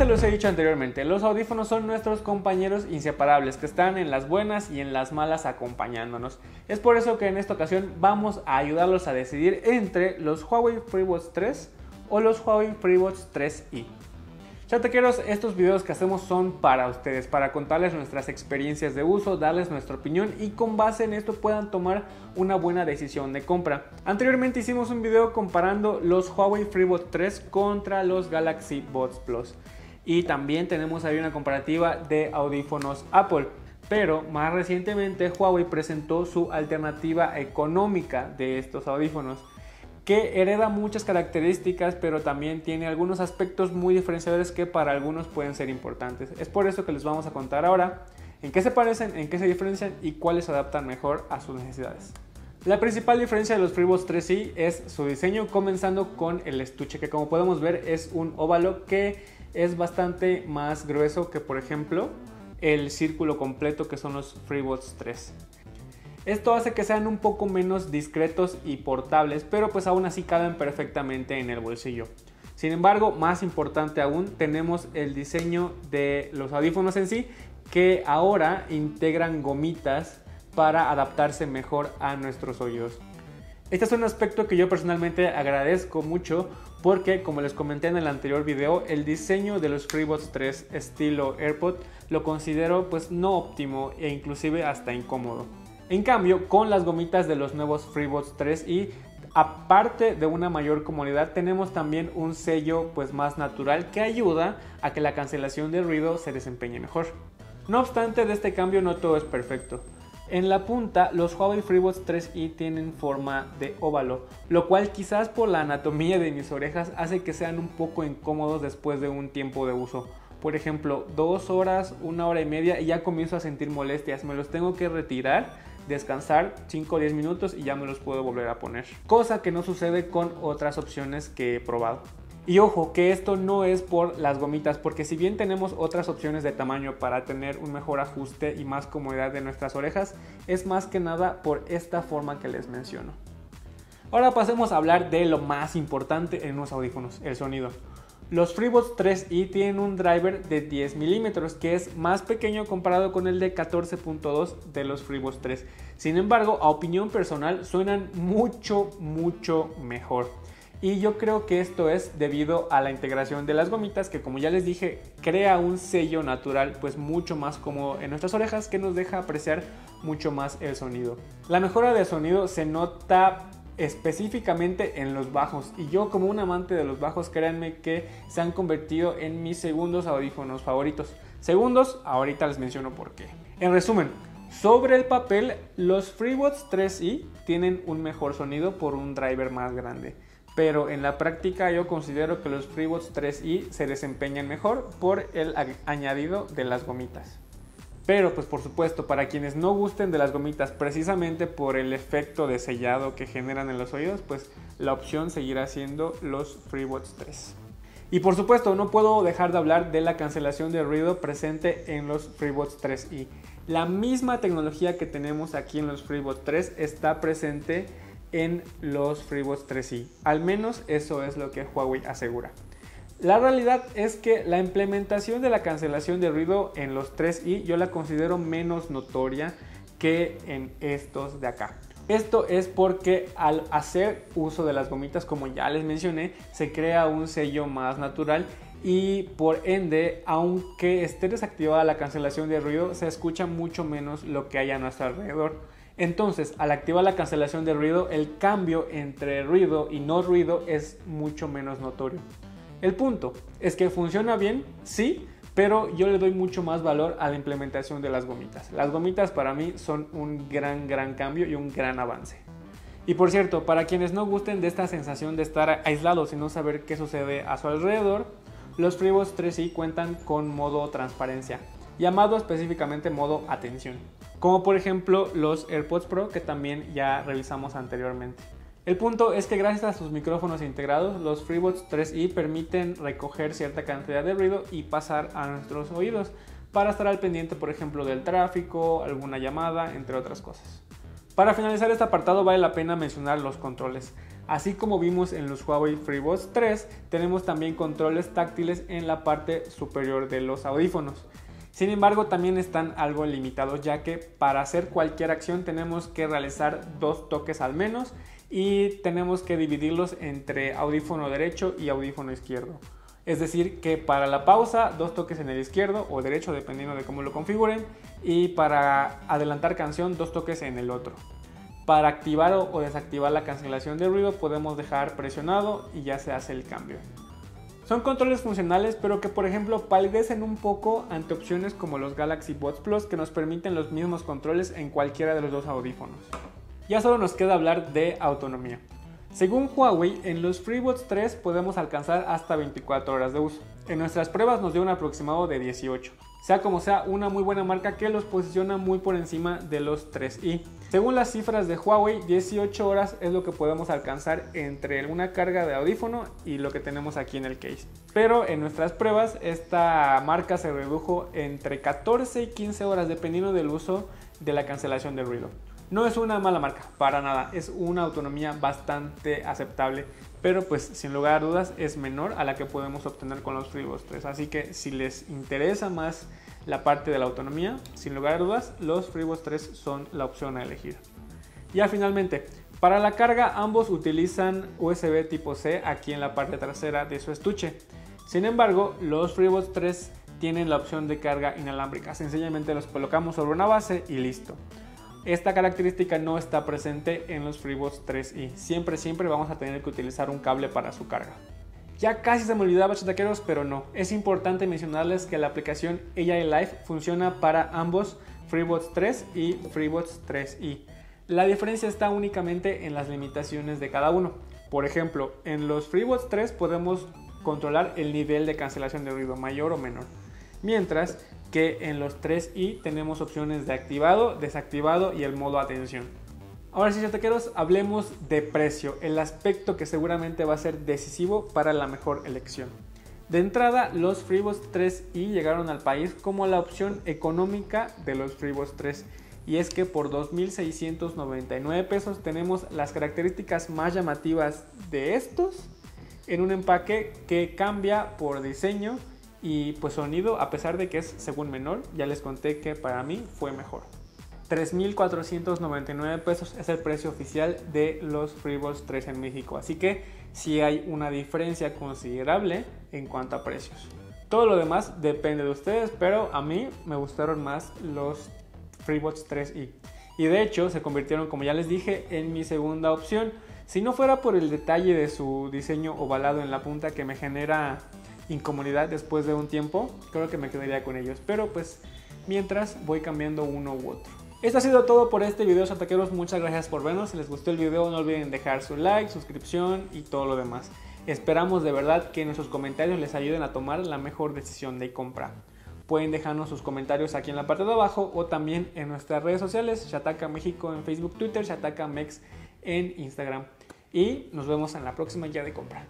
se los he dicho anteriormente, los audífonos son nuestros compañeros inseparables que están en las buenas y en las malas acompañándonos. Es por eso que en esta ocasión vamos a ayudarlos a decidir entre los Huawei FreeBuds 3 o los Huawei FreeBuds 3i. Chataqueros, estos videos que hacemos son para ustedes, para contarles nuestras experiencias de uso, darles nuestra opinión y con base en esto puedan tomar una buena decisión de compra. Anteriormente hicimos un video comparando los Huawei FreeBuds 3 contra los Galaxy Buds Plus y también tenemos ahí una comparativa de audífonos Apple. Pero más recientemente Huawei presentó su alternativa económica de estos audífonos, que hereda muchas características pero también tiene algunos aspectos muy diferenciadores que para algunos pueden ser importantes. Es por eso que les vamos a contar ahora en qué se parecen, en qué se diferencian y cuáles se adaptan mejor a sus necesidades. La principal diferencia de los FreeBuds 3i es su diseño, comenzando con el estuche, que como podemos ver es un óvalo que es bastante más grueso que por ejemplo el círculo completo que son los FreeBuds 3. Esto hace que sean un poco menos discretos y portables, pero pues aún así caben perfectamente en el bolsillo. Sin embargo, más importante aún, tenemos el diseño de los audífonos en sí, que ahora integran gomitas para adaptarse mejor a nuestros oídos. Este es un aspecto que yo personalmente agradezco mucho porque, como les comenté en el anterior video, el diseño de los FreeBuds 3 estilo AirPod lo considero pues no óptimo e inclusive hasta incómodo. En cambio, con las gomitas de los nuevos FreeBuds 3i, aparte de una mayor comodidad, tenemos también un sello pues más natural que ayuda a que la cancelación de ruido se desempeñe mejor. No obstante, de este cambio no todo es perfecto. En la punta, los Huawei FreeBuds 3i tienen forma de óvalo, lo cual quizás por la anatomía de mis orejas hace que sean un poco incómodos después de un tiempo de uso. Por ejemplo, 2 horas, 1 hora y media, y ya comienzo a sentir molestias, me los tengo que retirar, descansar 5 o 10 minutos y ya me los puedo volver a poner, cosa que no sucede con otras opciones que he probado. Y ojo, que esto no es por las gomitas, porque si bien tenemos otras opciones de tamaño para tener un mejor ajuste y más comodidad de nuestras orejas, es más que nada por esta forma que les menciono. Ahora pasemos a hablar de lo más importante en unos audífonos, el sonido. Los FreeBuds 3i tienen un driver de 10 milímetros que es más pequeño comparado con el de 14.2 de los FreeBuds 3. Sin embargo, a opinión personal, suenan mucho mejor. Y yo creo que esto es debido a la integración de las gomitas que, como ya les dije, crea un sello natural pues mucho más cómodo en nuestras orejas que nos deja apreciar mucho más el sonido. La mejora de sonido se nota específicamente en los bajos, y yo como un amante de los bajos, créanme que se han convertido en mis segundos audífonos favoritos. Segundos, ahorita les menciono por qué. En resumen, sobre el papel, los FreeBuds 3i tienen un mejor sonido por un driver más grande, pero en la práctica yo considero que los FreeBuds 3i se desempeñan mejor por el añadido de las gomitas. Pero pues por supuesto, para quienes no gusten de las gomitas precisamente por el efecto de sellado que generan en los oídos, pues la opción seguirá siendo los FreeBuds 3. Y por supuesto, no puedo dejar de hablar de la cancelación de ruido presente en los FreeBuds 3i. La misma tecnología que tenemos aquí en los FreeBuds 3 está presente en los FreeBuds 3i. Al menos eso es lo que Huawei asegura. La realidad es que la implementación de la cancelación de ruido en los 3i yo la considero menos notoria que en estos de acá. Esto es porque al hacer uso de las gomitas, como ya les mencioné, se crea un sello más natural y por ende, aunque esté desactivada la cancelación de ruido, se escucha mucho menos lo que hay a nuestro alrededor. Entonces, al activar la cancelación de ruido, el cambio entre ruido y no ruido es mucho menos notorio. El punto es que funciona bien, sí, pero yo le doy mucho más valor a la implementación de las gomitas. Las gomitas para mí son un gran cambio y un gran avance. Y por cierto, para quienes no gusten de esta sensación de estar aislados y no saber qué sucede a su alrededor, los FreeBuds 3i cuentan con modo transparencia, llamado específicamente modo atención, como por ejemplo los AirPods Pro que también ya revisamos anteriormente. El punto es que gracias a sus micrófonos integrados, los FreeBuds 3i permiten recoger cierta cantidad de ruido y pasar a nuestros oídos para estar al pendiente, por ejemplo, del tráfico, alguna llamada, entre otras cosas. Para finalizar este apartado, vale la pena mencionar los controles. Así como vimos en los Huawei FreeBuds 3, tenemos también controles táctiles en la parte superior de los audífonos. Sin embargo, también están algo limitados, ya que para hacer cualquier acción tenemos que realizar 2 toques al menos y tenemos que dividirlos entre audífono derecho y audífono izquierdo. Es decir, que para la pausa, 2 toques en el izquierdo o derecho, dependiendo de cómo lo configuren, y para adelantar canción, 2 toques en el otro. Para activar o desactivar la cancelación de ruido podemos dejar presionado y ya se hace el cambio. Son controles funcionales, pero que por ejemplo palidecen un poco ante opciones como los Galaxy Buds Plus, que nos permiten los mismos controles en cualquiera de los 2 audífonos. Ya solo nos queda hablar de autonomía. Según Huawei, en los FreeBuds 3 podemos alcanzar hasta 24 horas de uso. En nuestras pruebas nos dio un aproximado de 18. Sea como sea, una muy buena marca que los posiciona muy por encima de los 3i. Según las cifras de Huawei, 18 horas es lo que podemos alcanzar entre una carga de audífono y lo que tenemos aquí en el case. Pero en nuestras pruebas esta marca se redujo entre 14 y 15 horas dependiendo del uso de la cancelación del ruido. No es una mala marca, para nada, es una autonomía bastante aceptable, pero pues sin lugar a dudas es menor a la que podemos obtener con los FreeBuds 3, así que si les interesa más la parte de la autonomía, sin lugar a dudas los FreeBuds 3 son la opción a elegir. Ya finalmente, para la carga ambos utilizan USB tipo C aquí en la parte trasera de su estuche. Sin embargo, los FreeBuds 3 tienen la opción de carga inalámbrica, sencillamente los colocamos sobre una base y listo. Esta característica no está presente en los FreeBuds 3i, siempre vamos a tener que utilizar un cable para su carga. Ya casi se me olvidaba, chataqueros, pero no, es importante mencionarles que la aplicación AI Life funciona para ambos FreeBuds 3 y FreeBuds 3i. La diferencia está únicamente en las limitaciones de cada uno. Por ejemplo, en los FreeBuds 3 podemos controlar el nivel de cancelación de ruido, mayor o menor, mientras que en los 3i tenemos opciones de activado, desactivado y el modo atención. Ahora sí, chataqueros, hablemos de precio, el aspecto que seguramente va a ser decisivo para la mejor elección. De entrada, los FreeBuds 3i llegaron al país como la opción económica de los FreeBuds 3, y es que por 2,699 pesos tenemos las características más llamativas de estos en un empaque que cambia por diseño y pues sonido, a pesar de que es según menor. Ya les conté que para mí fue mejor. 3,499 pesos es el precio oficial de los FreeBuds 3 en México, así que sí hay una diferencia considerable en cuanto a precios. Todo lo demás depende de ustedes, pero a mí me gustaron más los FreeBuds 3i y de hecho se convirtieron, como ya les dije, en mi segunda opción. Si no fuera por el detalle de su diseño ovalado en la punta que me genera incomodidad después de un tiempo, creo que me quedaría con ellos, pero pues mientras voy cambiando uno u otro. Esto ha sido todo por este video, chataqueros, muchas gracias por vernos. Si les gustó el video no olviden dejar su like, suscripción y todo lo demás. Esperamos de verdad que nuestros comentarios les ayuden a tomar la mejor decisión de compra. Pueden dejarnos sus comentarios aquí en la parte de abajo o también en nuestras redes sociales, Xataka México en Facebook, Twitter, Xataka Mex en Instagram. Y nos vemos en la próxima guía de compra.